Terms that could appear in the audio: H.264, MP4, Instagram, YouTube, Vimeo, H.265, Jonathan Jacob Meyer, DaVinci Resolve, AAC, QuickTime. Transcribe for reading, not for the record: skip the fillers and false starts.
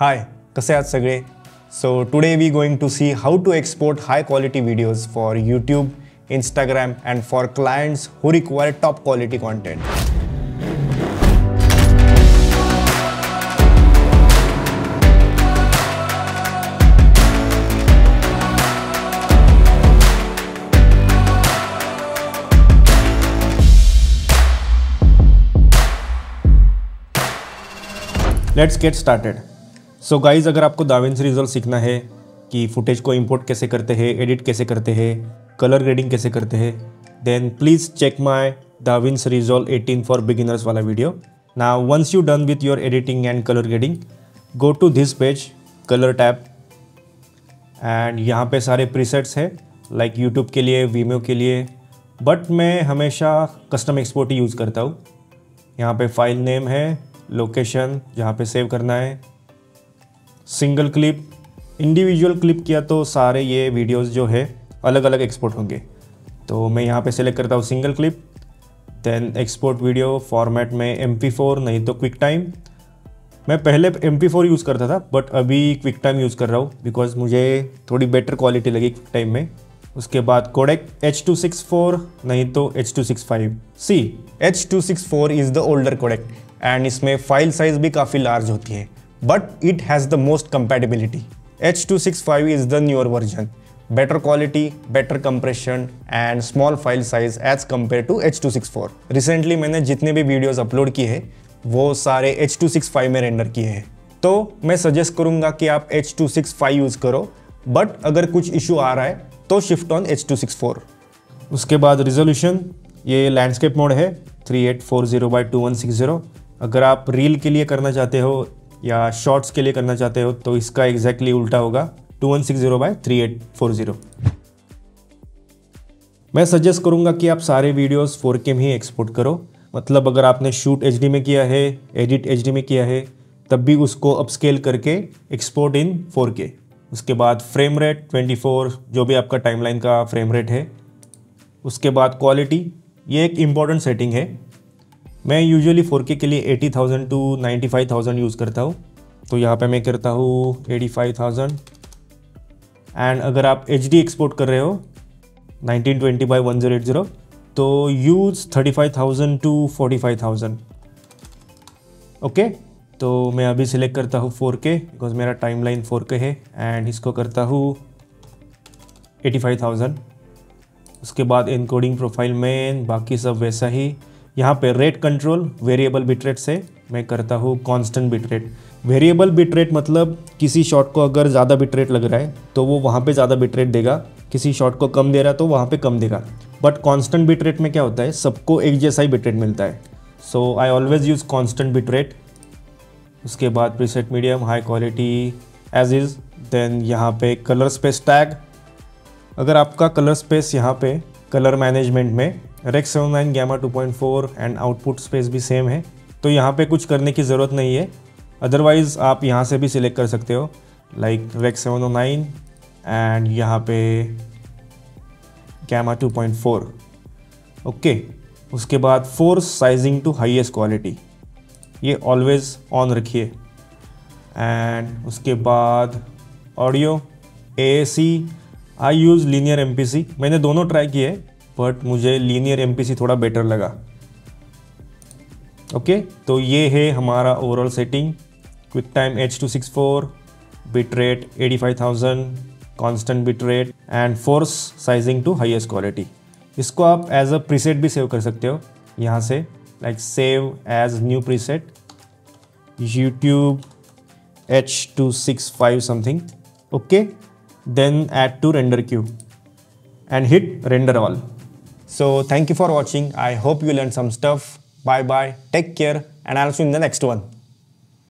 हाय, कसे आहात सगळे? So today we going to see how to export high quality videos for YouTube, Instagram and for clients who require top quality content. Let's get started. So guys, अगर आपको Da Vinci resolve सीखना है कि footage को import कैसे करते हैं, edit कैसे करते हैं, कलर ग्रेडिंग कैसे करते हैं, then please check my DaVinci Resolve 18 for beginners वाला video. Now once you done with your editing and colour grading, go to this page, colour tab, and यहाँ पे सारे प्रीसेट्स हैं लाइक यूट्यूब के लिए, वीमेओ के लिए, बट मैं हमेशा कस्टम एक्सपोर्ट ही यूज़ करता हूँ. यहाँ पे फाइल नेम है, लोकेशन जहाँ पे सेव करना है, सिंगल क्लिप. इंडिविजुअल क्लिप किया तो सारे ये वीडियोस जो है अलग अलग एक्सपोर्ट होंगे, तो मैं यहाँ पे सेलेक्ट करता हूँ single clip. Then export video format में MP4 नहीं तो क्विक टाइम. मैं पहले MP4 यूज़ करता था बट अभी क्विक टाइम यूज़ कर रहा हूँ बिकॉज मुझे थोड़ी बेटर क्वालिटी लगी क्विक टाइम में. उसके बाद कोडेक H.264 नहीं तो H.265. See H.264 is the older codec and इसमें फाइल साइज़ भी काफ़ी लार्ज होती है, but it has the most compatibility. H.265 is the newer version, better quality, better compression and small file size as compare to H.264. Recently मैंने जितने भी videos upload किए हैं वो सारे H.265 में रेंडर किए हैं, तो मैं सजेस्ट करूँगा कि आप H.265 यूज़ करो, बट अगर कुछ इशू आ रहा है तो शिफ्ट ऑन H.264. उसके बाद रिजोल्यूशन, ये लैंडस्केप मोड है 3840x2160. अगर आप रील के लिए करना चाहते हो या शॉर्ट्स के लिए करना चाहते हो तो इसका एग्जैक्टली उल्टा होगा 2160x3840. मैं सजेस्ट करूंगा कि आप सारे वीडियोस 4K में ही एक्सपोर्ट करो. मतलब अगर आपने शूट HD में किया है, एडिट HD में किया है, तब भी उसको अपस्केल करके एक्सपोर्ट इन 4K. उसके बाद फ्रेम रेट 24, जो भी आपका टाइमलाइन का फ्रेम रेट है. उसके बाद क्वालिटी, ये एक इम्पॉर्टेंट सेटिंग है. मैं यूजुअली 4K के लिए 80,000 टू 95,000 यूज़ करता हूँ, तो यहाँ पे मैं करता हूँ 85,000. एंड अगर आप HD एक्सपोर्ट कर रहे हो 1920x1080 तो यूज़ 35,000 टू 45,000. ओके, तो मैं अभी सिलेक्ट करता हूँ 4K बिकॉज मेरा टाइमलाइन 4K है एंड इसको करता हूँ 85,000. उसके बाद एनकोडिंग प्रोफाइल में बाकी सब वैसा ही. यहाँ पे रेट कंट्रोल वेरिएबल बिटरेट से मैं करता हूँ कांस्टेंट बिटरेट. वेरिएबल बिटरेट मतलब किसी शॉट को अगर ज़्यादा बिटरेट लग रहा है तो वो वहाँ पे ज़्यादा बिटरेट देगा, किसी शॉट को कम दे रहा है तो वहाँ पे कम देगा. बट कांस्टेंट बिटरेट में क्या होता है, सबको एक जैसा ही बिटरेट मिलता है. So I always use constant bitrate. उसके बाद preset medium, high quality as is. Then यहाँ पे कलर स्पेस टैग. अगर आपका कलर स्पेस यहाँ पे कलर मैनेजमेंट में rec 79 gamma 2.4 and output space भी सेम है तो यहाँ पे कुछ करने की ज़रूरत नहीं है. अदरवाइज़ आप यहाँ से भी सिलेक्ट कर सकते हो लाइक रेक 709 एंड यहाँ पे गैमा 2.4. ओके, उसके बाद force sizing to highest quality, ये ऑलवेज़ ऑन रखिए. एंड उसके बाद audio AAC, I use linear MPC. मैंने दोनों ट्राई किए बट मुझे लीनियर MPC थोड़ा बेटर लगा. ओके, तो ये है हमारा overall setting. QuickTime H.264, bit rate 85,000, constant bit rate and force sizing to highest quality. इसको आप एज अ प्रीसेट भी सेव कर सकते हो यहाँ से like save as new preset YouTube H.265 something. Okay, then add to render queue and hit render all. So thank you for watching. I hope you learned some stuff. Bye bye, take care, and I'll see you in the next one.